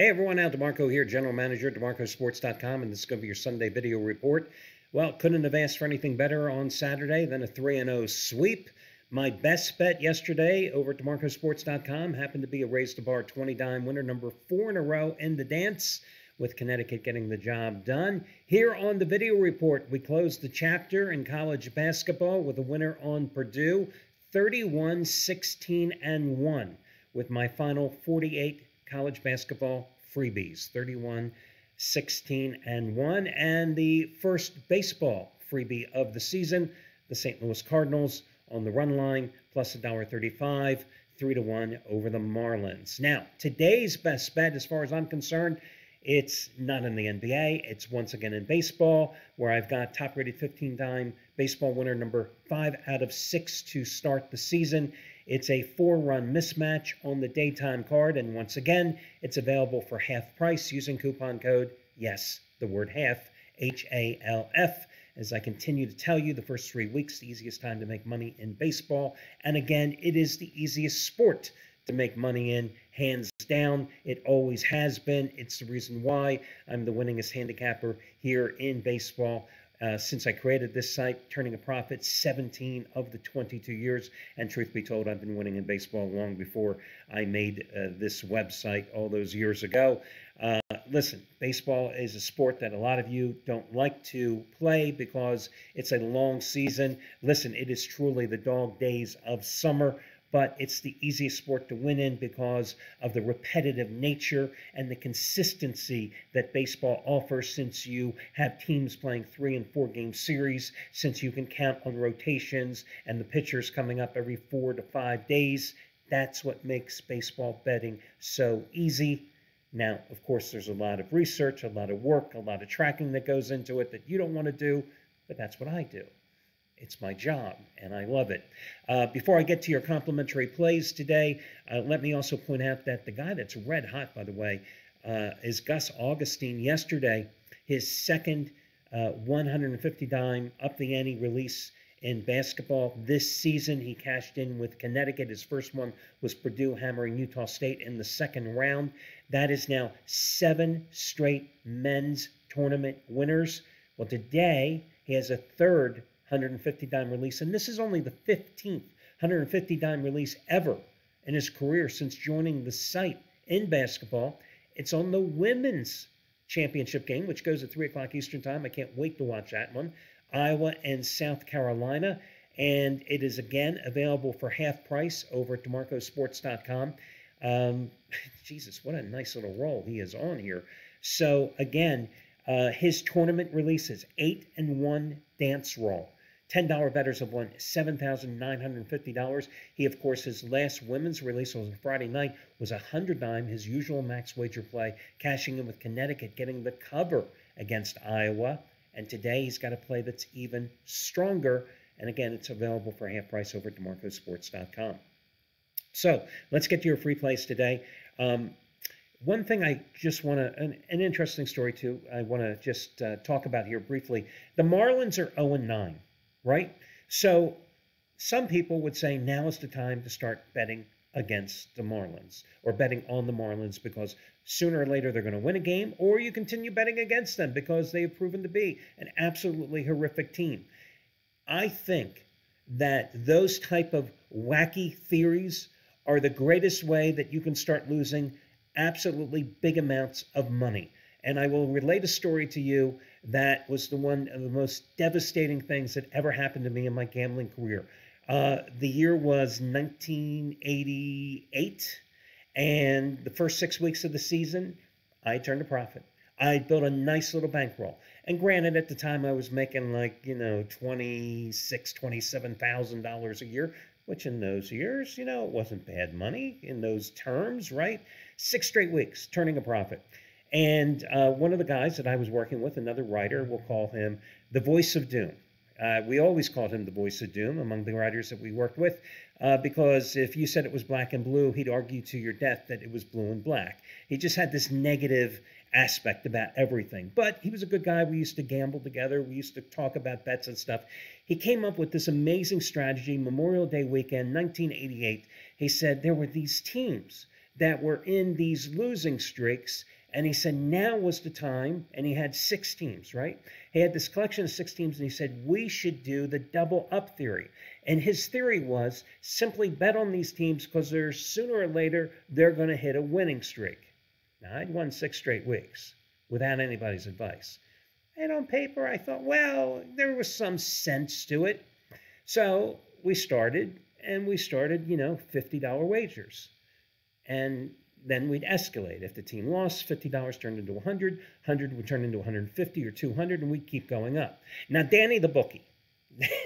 Hey everyone, Al DeMarco here, General Manager at DeMarcoSports.com, and this is going to be your Sunday video report. Well, couldn't have asked for anything better on Saturday than a 3-0 sweep. My best bet yesterday over at DeMarcoSports.com happened to be a raise-the-bar 20-dime winner, number 4 in a row in the dance, with Connecticut getting the job done. Here on the video report, we closed the chapter in college basketball with a winner on Purdue, 31-16-1, with my final 48 college basketball freebies, 31-16-1, and the first baseball freebie of the season, the St. Louis Cardinals on the run line, plus $1.35, 3-1 over the Marlins. Now, today's best bet, as far as I'm concerned, it's not in the NBA. It's once again in baseball, where I've got top-rated 15-time baseball winner number 5 out of 6 to start the season. It's a 4-run mismatch on the daytime card, and once again, it's available for half price using coupon code, yes, the word half, HALF. As I continue to tell you, the first 3 weeks, the easiest time to make money in baseball, and again, it is the easiest sport to make money in, hands down. It always has been. It's the reason why I'm the winningest handicapper here in baseball since I created this site, turning a profit 17 of the 22 years. And truth be told, I've been winning in baseball long before I made this website all those years ago. Listen, baseball is a sport that a lot of you don't like to play because it's a long season. Listen, it is truly the dog days of summer, but it's the easiest sport to win in because of the repetitive nature and the consistency that baseball offers, since you have teams playing 3- and 4-game series, since you can count on rotations and the pitchers coming up every 4 to 5 days. That's what makes baseball betting so easy. Now, of course, there's a lot of research, a lot of work, a lot of tracking that goes into it that you don't want to do, but that's what I do. It's my job, and I love it. Before I get to your complimentary plays today, let me also point out that the guy that's red hot, by the way, is Gus Augustine. Yesterday, his second 150-dime up-the-ante release in basketball this season. He cashed in with Connecticut. His first one was Purdue hammering Utah State in the second round. That is now 7 straight men's tournament winners. Well, today, he has a third 150-dime release, and this is only the 15th 150-dime release ever in his career since joining the site in basketball. It's on the women's championship game, which goes at 3 o'clock Eastern time. I can't wait to watch that one. Iowa and South Carolina, and it is again available for half price over at DeMarcoSports.com. Jesus, what a nice little roll he is on here. So again, his tournament releases, 8 and 1 dance roll. $10 bettors have won $7,950. He, of course, his last women's release on Friday night was 100-dime, his usual max wager play, cashing in with Connecticut, getting the cover against Iowa. And today he's got a play that's even stronger. And again, it's available for half price over at DeMarcoSports.com. So let's get to your free plays today. One thing I just want to, an interesting story too, I want to just talk about here briefly. The Marlins are 0-9, right? So some people would say now is the time to start betting against the Marlins, or betting on the Marlins, because sooner or later they're going to win a game, or you continue betting against them because they have proven to be an absolutely horrific team. I think that those type of wacky theories are the greatest way that you can start losing absolutely big amounts of money. And I will relate a story to you that was the one of the most devastating things that ever happened to me in my gambling career. The year was 1988, and the first 6 weeks of the season, I turned a profit. I built a nice little bankroll. And granted, at the time, I was making like, you know, $26,000, $27,000 a year, which in those years, you know, it wasn't bad money in those terms, right? 6 straight weeks, turning a profit. And one of the guys that I was working with, another writer, we'll call him the Voice of Doom. We always called him the Voice of Doom among the writers that we worked with, because if you said it was black and blue, he'd argue to your death that it was blue and black. He just had this negative aspect about everything. But he was a good guy. We used to gamble together. We used to talk about bets and stuff. He came up with this amazing strategy, Memorial Day weekend, 1988. He said there were these teams that were in these losing streaks. And he said, now was the time. And he had 6 teams, right? He had this collection of 6 teams, and he said, we should do the double up theory. And his theory was simply bet on these teams because they're sooner or later, they're going to hit a winning streak. Now, I'd won 6 straight weeks without anybody's advice. And on paper, I thought, well, there was some sense to it. So we started, and we started, you know, $50 wagers. And then we'd escalate. If the team lost, $50 turned into $100, $100 would turn into $150 or $200, and we'd keep going up. Now, Danny the bookie,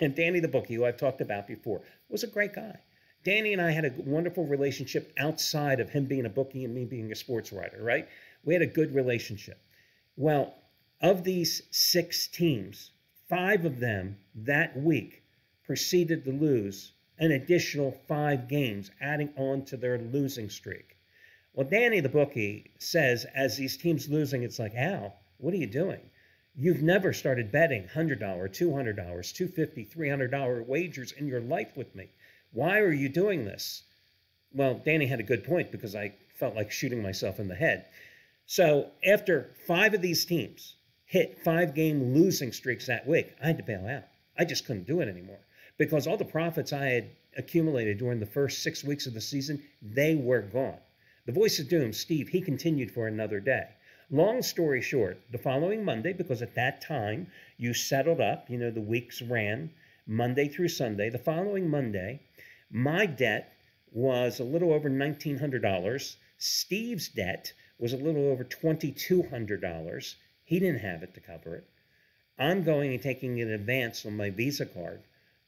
who I've talked about before, was a great guy. Danny and I had a wonderful relationship outside of him being a bookie and me being a sports writer, right? We had a good relationship. Well, of these 6 teams, 5 of them that week proceeded to lose an additional 5 games, adding on to their losing streak. Well, Danny the bookie says, as these teams losing, it's like, Al, what are you doing? You've never started betting $100, $200, $250, $300 wagers in your life with me. Why are you doing this? Well, Danny had a good point, because I felt like shooting myself in the head. So after 5 of these teams hit 5-game losing streaks that week, I had to bail out. I just couldn't do it anymore, because all the profits I had accumulated during the first 6 weeks of the season, they were gone. The voice of doom, Steve, he continued for another day. Long story short, the following Monday, because at that time you settled up, you know, the weeks ran Monday through Sunday. The following Monday, my debt was a little over $1,900. Steve's debt was a little over $2,200. He didn't have it to cover it. I'm going and taking an advance on my Visa card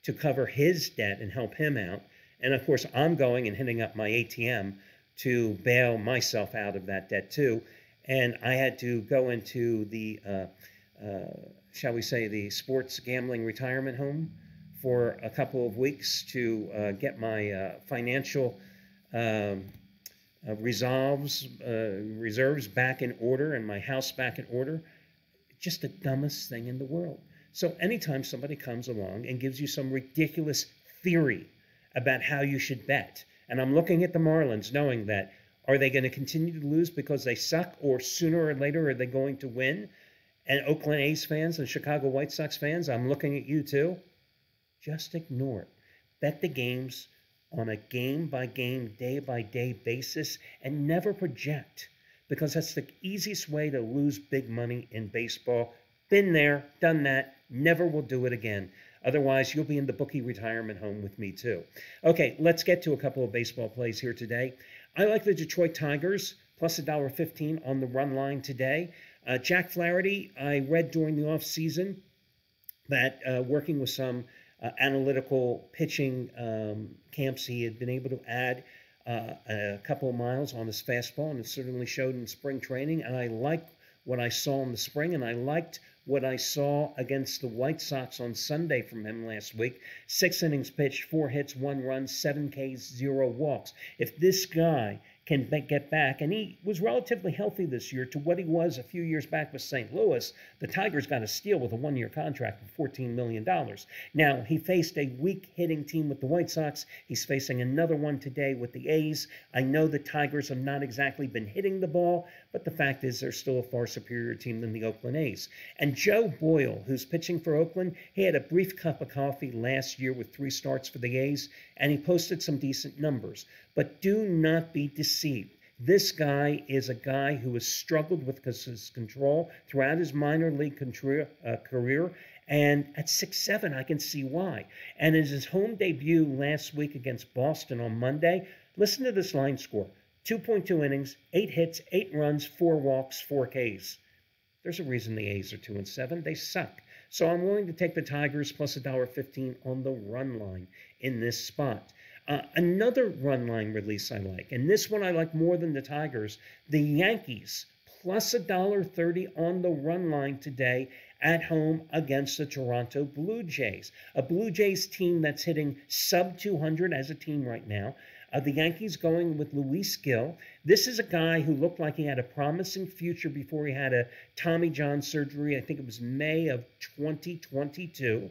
to cover his debt and help him out. And of course, I'm going and hitting up my ATM to bail myself out of that debt too. And I had to go into the, shall we say, the sports gambling retirement home for a couple of weeks to get my financial reserves back in order and my house back in order. Just the dumbest thing in the world. So anytime somebody comes along and gives you some ridiculous theory about how you should bet, and I'm looking at the Marlins knowing that, are they going to continue to lose because they suck, or sooner or later are they going to win? And Oakland A's fans and Chicago White Sox fans, I'm looking at you too. Just ignore it. Bet the games on a game-by-game, day-by-day basis, and never project, because that's the easiest way to lose big money in baseball. Been there, done that, never will do it again. Otherwise, you'll be in the bookie retirement home with me too. Okay, let's get to a couple of baseball plays here today. I like the Detroit Tigers, plus $1.15 on the run line today. Jack Flaherty, I read during the offseason that working with some analytical pitching camps, he had been able to add a couple of miles on his fastball, and it certainly showed in spring training. And I liked what I saw in the spring, and I liked what I saw against the White Sox on Sunday from him last week. 6 innings pitched, 4 hits, 1 run, 7 Ks, 0 walks. If this guy can get back, and he was relatively healthy this year to what he was a few years back with St. Louis, the Tigers got a steal with a 1-year contract for $14 million. Now, he faced a weak hitting team with the White Sox. He's facing another one today with the A's. I know the Tigers have not exactly been hitting the ball, but the fact is they're still a far superior team than the Oakland A's. And Joe Boyle, who's pitching for Oakland, he had a brief cup of coffee last year with 3 starts for the A's, and he posted some decent numbers. But do not be deceived. This guy is a guy who has struggled with his control throughout his minor league career, and at 6'7", I can see why. And in his home debut last week against Boston on Monday, listen to this line score: 2.2 innings, 8 hits, 8 runs, 4 walks, 4 Ks. There's a reason the A's are 2-7. They suck. So I'm willing to take the Tigers plus $1.15 on the run line in this spot. Another run line release I like, and this one I like more than the Tigers, the Yankees, plus $1.30 on the run line today at home against the Toronto Blue Jays, a Blue Jays team that's hitting sub-200 as a team right now. The Yankees going with Luis Gill. This is a guy who looked like he had a promising future before he had a Tommy John surgery. I think it was May of 2022.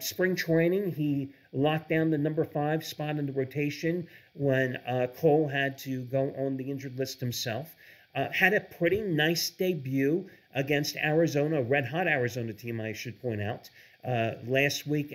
Spring training, he locked down the number 5 spot in the rotation when Cole had to go on the injured list himself. Had a pretty nice debut against Arizona, a red-hot Arizona team, I should point out, last week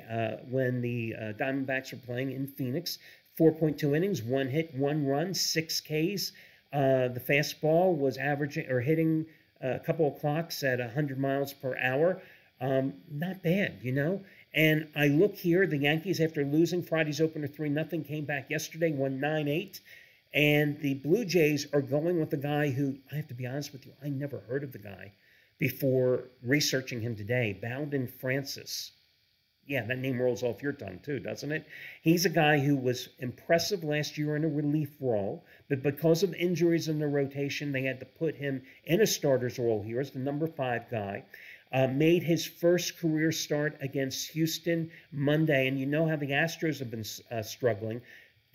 when the Diamondbacks were playing in Phoenix. 4.2 innings, 1 hit, 1 run, 6 Ks. The fastball was averaging or hitting a couple of clocks at 100 miles per hour. Not bad, you know. And I look here, the Yankees, after losing Friday's opener 3-0, came back yesterday, won 9-8. And the Blue Jays are going with the guy who, I have to be honest with you, I never heard of the guy before researching him today, Bowden Francis. Yeah, that name rolls off your tongue too, doesn't it? He's a guy who was impressive last year in a relief role, but because of injuries in the rotation, they had to put him in a starter's role here as the number 5 guy. Made his first career start against Houston Monday, and you know how the Astros have been struggling.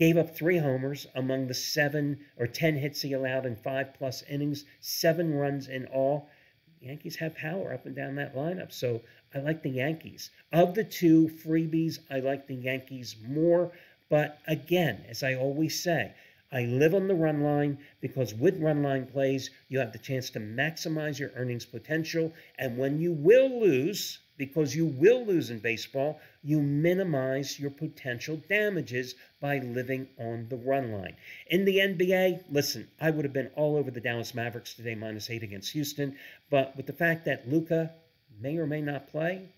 Gave up 3 homers among the 7 or 10 hits he allowed in 5-plus innings, 7 runs in all. The Yankees have power up and down that lineup, so I like the Yankees. Of the 2 freebies, I like the Yankees more, but again, as I always say, I live on the run line because with run line plays, you have the chance to maximize your earnings potential. And when you will lose, because you will lose in baseball, you minimize your potential damages by living on the run line. In the NBA, listen, I would have been all over the Dallas Mavericks today, -8 against Houston. But with the fact that Luka may or may not play,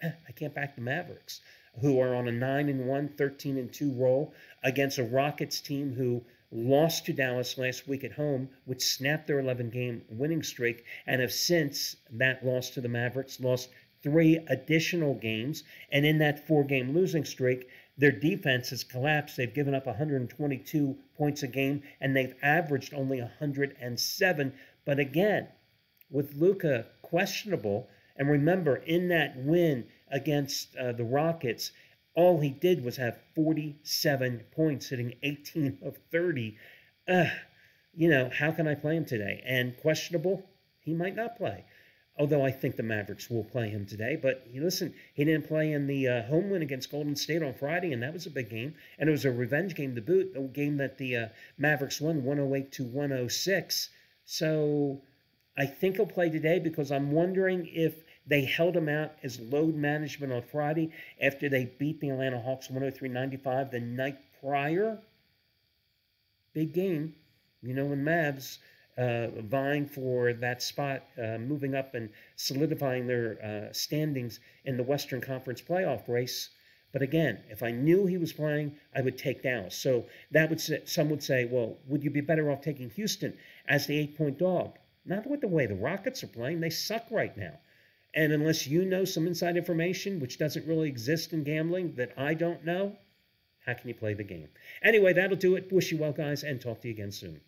I can't back the Mavericks, who are on a 9-1, 13-2 roll against a Rockets team who lost to Dallas last week at home, which snapped their 11-game winning streak, and have since that loss to the Mavericks lost 3 additional games. And in that 4-game losing streak, their defense has collapsed. They've given up 122 points a game, and they've averaged only 107. But again, with Luka questionable, and remember, in that win against the Rockets, all he did was have 47 points, hitting 18 of 30. You know, how can I play him today? And questionable, he might not play. Although I think the Mavericks will play him today. But listen, he didn't play in the home win against Golden State on Friday, and that was a big game. And it was a revenge game to boot, a game that the Mavericks won 108-106. So I think he'll play today because I'm wondering if they held him out as load management on Friday after they beat the Atlanta Hawks 103-95 the night prior. Big game. You know, the Mavs vying for that spot, moving up and solidifying their standings in the Western Conference playoff race. But again, if I knew he was playing, I would take Dallas. So that would say, some would say, well, would you be better off taking Houston as the 8-point dog? Not with the way the Rockets are playing. They suck right now. And unless you know some inside information, which doesn't really exist in gambling, that I don't know, how can you play the game? Anyway, that'll do it. Wish you well, guys, and talk to you again soon.